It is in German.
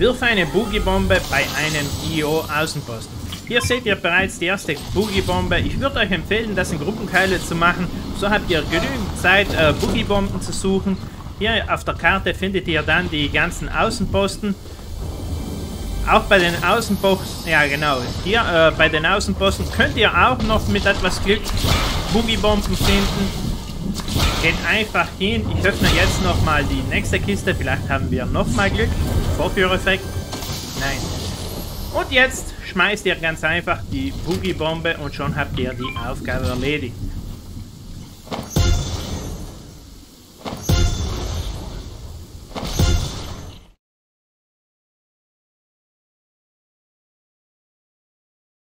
Wirf eine Boogie-Bombe bei einem IO Außenposten. Hier seht ihr bereits die erste Boogie-Bombe. Ich würde euch empfehlen, das in Gruppenkeile zu machen. So habt ihr genügend Zeit, Boogie-Bomben zu suchen. Hier auf der Karte findet ihr dann die ganzen Außenposten. Auch bei den Außenposten, ja genau, hier bei den Außenposten könnt ihr auch noch mit etwas Glück Boogie-Bomben finden. Geht einfach hin. Ich öffne jetzt nochmal die nächste Kiste. Vielleicht haben wir nochmal Glück. Vorführeffekt. Nein. Und jetzt schmeißt ihr ganz einfach die Boogie-Bombe und schon habt ihr die Aufgabe erledigt.